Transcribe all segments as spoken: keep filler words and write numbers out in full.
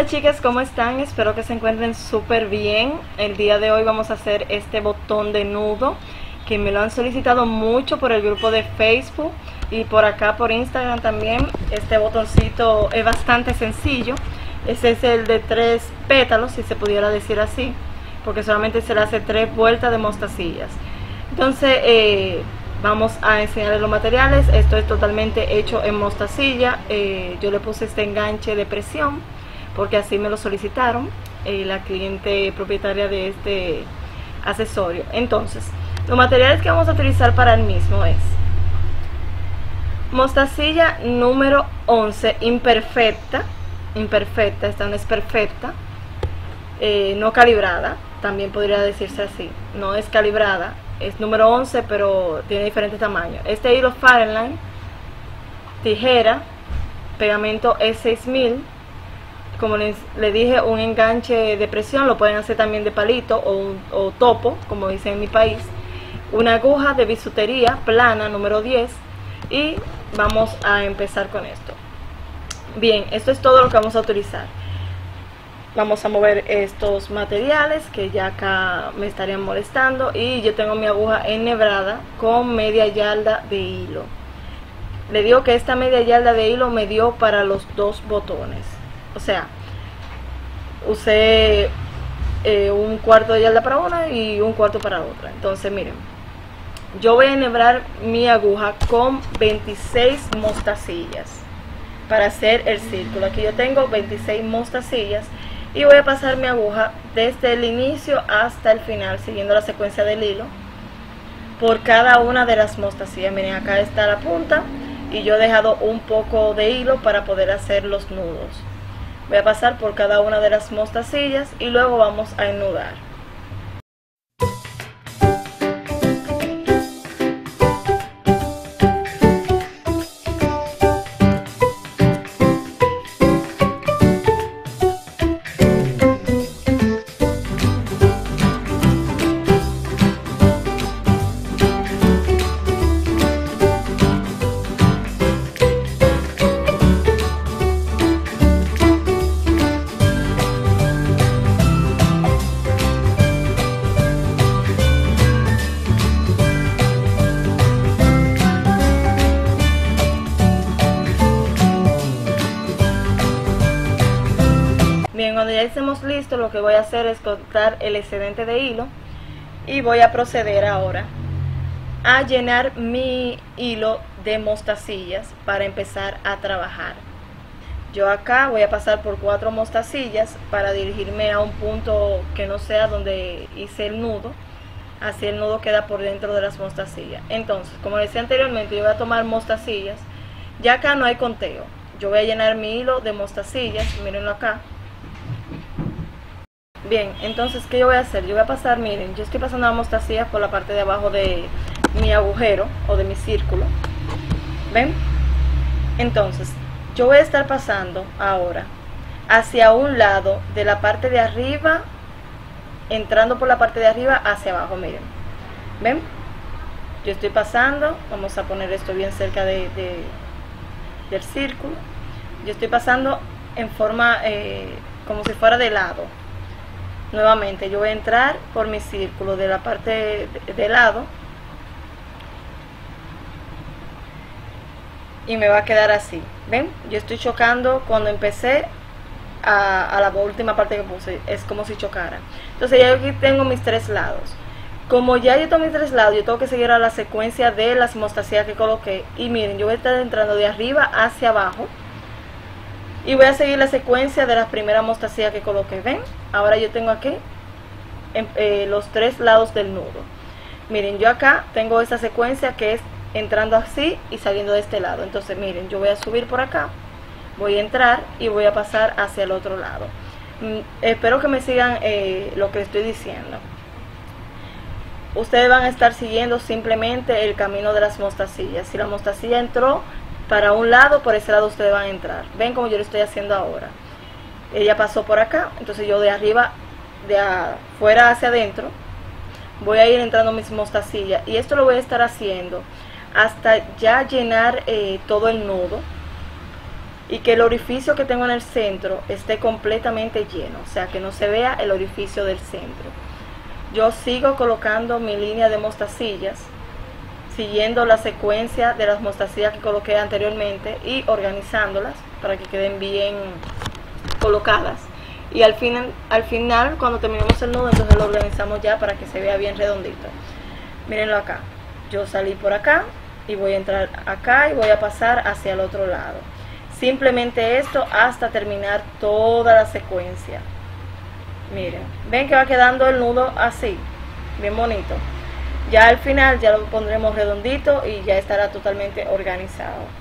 Hola chicas, ¿cómo están? Espero que se encuentren súper bien. El día de hoy vamos a hacer este botón de nudo que me lo han solicitado mucho por el grupo de Facebook y por acá por Instagram también. Este botoncito es bastante sencillo. Ese es el de tres pétalos, si se pudiera decir así, porque solamente se le hace tres vueltas de mostacillas. Entonces eh, vamos a enseñarles los materiales. Esto es totalmente hecho en mostacilla. Eh, yo le puse este enganche de presión porque así me lo solicitaron eh, la cliente propietaria de este accesorio. Entonces, los materiales que vamos a utilizar para el mismo es mostacilla número once, imperfecta, imperfecta, esta no es perfecta, eh, no calibrada, también podría decirse así, no es calibrada, es número once, pero tiene diferentes tamaños. Este hilo Fireline, tijera, pegamento E seis mil, como les, les dije, un enganche de presión, lo pueden hacer también de palito o, o topo, como dicen en mi país. Una aguja de bisutería plana número diez y vamos a empezar con esto. Bien, esto es todo lo que vamos a utilizar. Vamos a mover estos materiales que ya acá me estarían molestando y yo tengo mi aguja enhebrada con media yarda de hilo. Le digo que esta media yarda de hilo me dio para los dos botones. O sea, usé eh, un cuarto de yarda para una y un cuarto para otra. Entonces, miren, yo voy a enhebrar mi aguja con veintiséis mostacillas para hacer el círculo. Aquí yo tengo veintiséis mostacillas y voy a pasar mi aguja desde el inicio hasta el final, siguiendo la secuencia del hilo, por cada una de las mostacillas. Miren, acá está la punta y yo he dejado un poco de hilo para poder hacer los nudos. Voy a pasar por cada una de las mostacillas y luego vamos a ennudar. Bien, cuando ya estemos listos, lo que voy a hacer es cortar el excedente de hilo y voy a proceder ahora a llenar mi hilo de mostacillas para empezar a trabajar. Yo acá voy a pasar por cuatro mostacillas para dirigirme a un punto que no sea donde hice el nudo, así el nudo queda por dentro de las mostacillas. Entonces, como decía anteriormente, yo voy a tomar mostacillas, ya acá no hay conteo, yo voy a llenar mi hilo de mostacillas, mírenlo acá. Bien, entonces, ¿qué yo voy a hacer? Yo voy a pasar, miren, yo estoy pasando la mostacilla por la parte de abajo de mi agujero o de mi círculo. ¿Ven? Entonces, yo voy a estar pasando ahora hacia un lado de la parte de arriba, entrando por la parte de arriba hacia abajo, miren. ¿Ven? Yo estoy pasando, vamos a poner esto bien cerca de, de, del círculo. Yo estoy pasando en forma eh, como si fuera de lado. Nuevamente, yo voy a entrar por mi círculo de la parte de, de lado y me va a quedar así. ¿Ven? Yo estoy chocando cuando empecé a, a la última parte que puse, es como si chocara. Entonces ya aquí tengo mis tres lados. Como ya yo tengo mis tres lados, yo tengo que seguir a la secuencia de las mostacillas que coloqué. Y miren, yo voy a estar entrando de arriba hacia abajo y voy a seguir la secuencia de las primeras mostacillas que coloqué. ¿Ven? Ahora yo tengo aquí en, eh, los tres lados del nudo. Miren, yo acá tengo esta secuencia que es entrando así y saliendo de este lado. Entonces miren, yo voy a subir por acá, voy a entrar y voy a pasar hacia el otro lado. Mm, espero que me sigan eh, lo que estoy diciendo. Ustedes van a estar siguiendo simplemente el camino de las mostacillas. Si la mostacilla entró para un lado, por ese lado ustedes van a entrar. Ven como yo lo estoy haciendo ahora. Ella pasó por acá, entonces yo de arriba, de afuera hacia adentro, voy a ir entrando mis mostacillas. Y esto lo voy a estar haciendo hasta ya llenar eh, todo el nudo. y que el orificio que tengo en el centro esté completamente lleno, o sea que no se vea el orificio del centro. Yo sigo colocando mi línea de mostacillas, siguiendo la secuencia de las mostacillas que coloqué anteriormente y organizándolas para que queden bien colocadas. Y al, fin, al final, cuando terminemos el nudo, entonces lo organizamos ya para que se vea bien redondito. Mírenlo acá. Yo salí por acá y voy a entrar acá y voy a pasar hacia el otro lado. Simplemente esto hasta terminar toda la secuencia. Miren, ven que va quedando el nudo así, bien bonito. Ya al final ya lo pondremos redondito y ya estará totalmente organizado.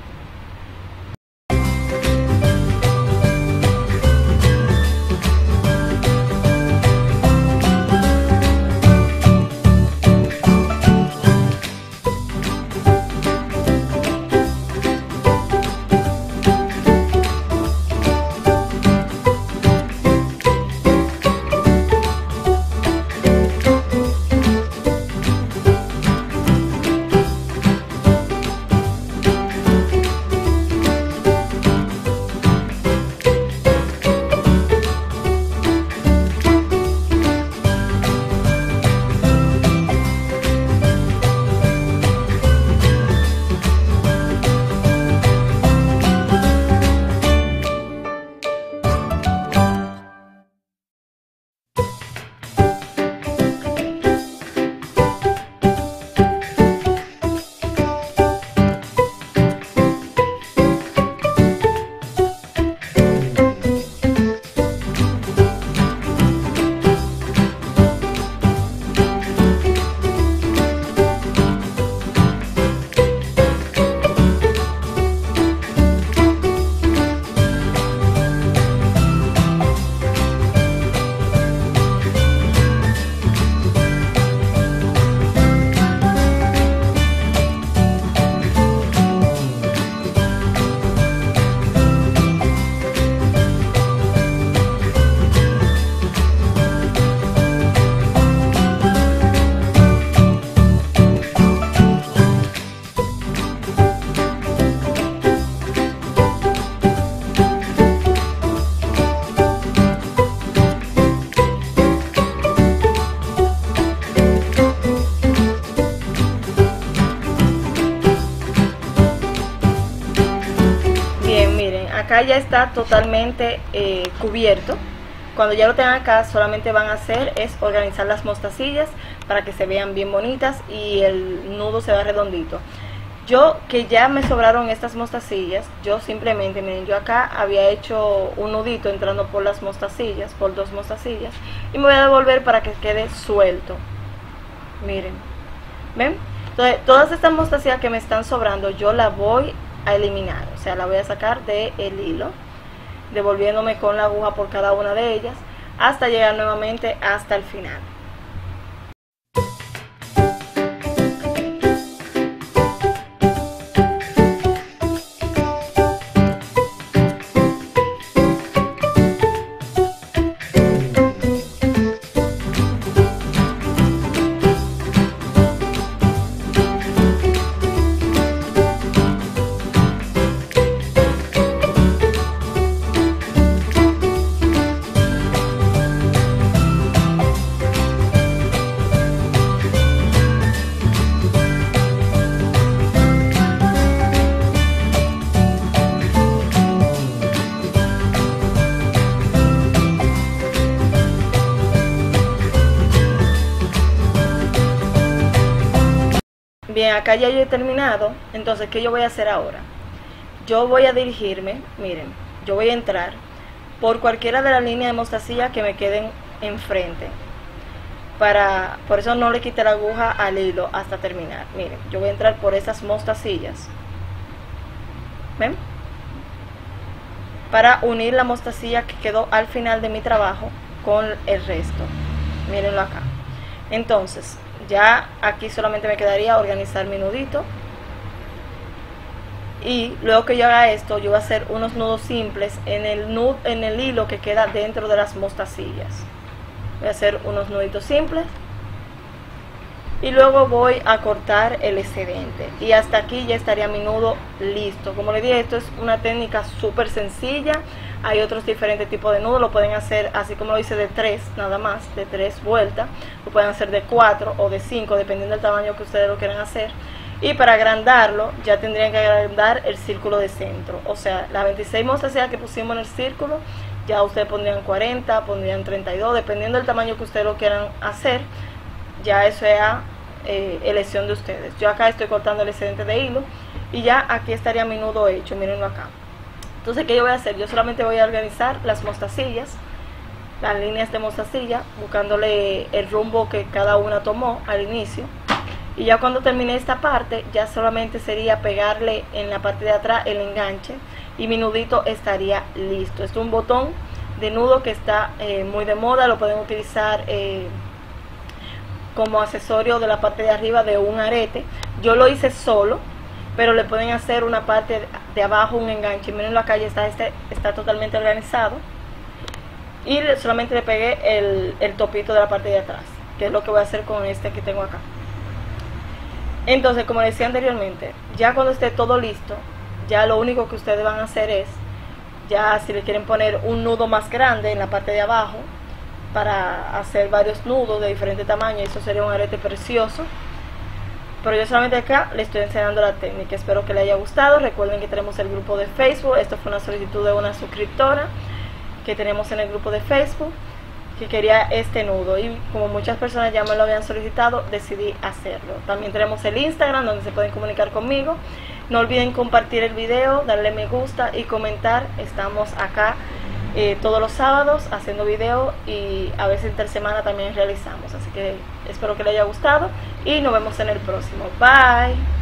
Acá ya está totalmente eh, cubierto. Cuando ya lo tengan acá, solamente van a hacer es organizar las mostacillas para que se vean bien bonitas y el nudo se va redondito. Yo que ya me sobraron estas mostacillas, yo simplemente, miren, yo acá había hecho un nudito entrando por las mostacillas, por dos mostacillas, y me voy a devolver para que quede suelto. Miren, ¿ven? Entonces, todas estas mostacillas que me están sobrando, yo las voy a eliminar, o sea, la voy a sacar del hilo, devolviéndome con la aguja por cada una de ellas hasta llegar nuevamente hasta el final. Bien, acá ya yo he terminado. Entonces, ¿qué yo voy a hacer ahora? Yo voy a dirigirme, miren, yo voy a entrar por cualquiera de las líneas de mostacilla que me queden enfrente. Para, por eso no le quité la aguja al hilo hasta terminar. Miren, yo voy a entrar por esas mostacillas. ¿Ven? Para unir la mostacilla que quedó al final de mi trabajo con el resto. Mírenlo acá. Entonces, ya aquí solamente me quedaría organizar mi nudito. Y luego que yo haga esto, yo voy a hacer unos nudos simples en el, nudo, en el hilo que queda dentro de las mostacillas. Voy a hacer unos nuditos simples. y luego voy a cortar el excedente, y hasta aquí ya estaría mi nudo listo. Como les dije, esto es una técnica súper sencilla. Hay otros diferentes tipos de nudos, lo pueden hacer así como lo hice de tres, nada más, de tres vueltas, lo pueden hacer de cuatro o de cinco, dependiendo del tamaño que ustedes lo quieran hacer. Y para agrandarlo, ya tendrían que agrandar el círculo de centro, o sea, las veintiséis mostacelas que pusimos en el círculo, ya ustedes pondrían cuarenta, pondrían treinta y dos, dependiendo del tamaño que ustedes lo quieran hacer, ya eso es a eh, elección de ustedes. Yo acá estoy cortando el excedente de hilo y ya aquí estaría mi nudo hecho, mírenlo acá. Entonces, ¿qué yo voy a hacer? Yo solamente voy a organizar las mostacillas, las líneas de mostacilla, buscándole el rumbo que cada una tomó al inicio. Y ya cuando termine esta parte, ya solamente sería pegarle en la parte de atrás el enganche y mi nudito estaría listo. Este es un botón de nudo que está eh, muy de moda, lo pueden utilizar eh, como accesorio de la parte de arriba de un arete. Yo lo hice solo, pero le pueden hacer una parte de abajo un enganche. Miren, la calle está, este, está totalmente organizado, y le, solamente le pegué el, el topito de la parte de atrás, que es lo que voy a hacer con este que tengo acá. Entonces, como decía anteriormente, ya cuando esté todo listo, ya lo único que ustedes van a hacer es, ya si le quieren poner un nudo más grande en la parte de abajo, para hacer varios nudos de diferente tamaño, eso sería un arete precioso. Pero yo solamente acá les estoy enseñando la técnica. Espero que les haya gustado. Recuerden que tenemos el grupo de Facebook. Esto fue una solicitud de una suscriptora que tenemos en el grupo de Facebook, que quería este nudo, y como muchas personas ya me lo habían solicitado, decidí hacerlo. También tenemos el Instagram, donde se pueden comunicar conmigo. No olviden compartir el video, darle me gusta y comentar. Estamos acá eh, todos los sábados haciendo video, y a veces entre semana también realizamos. Así que espero que les haya gustado y nos vemos en el próximo. Bye.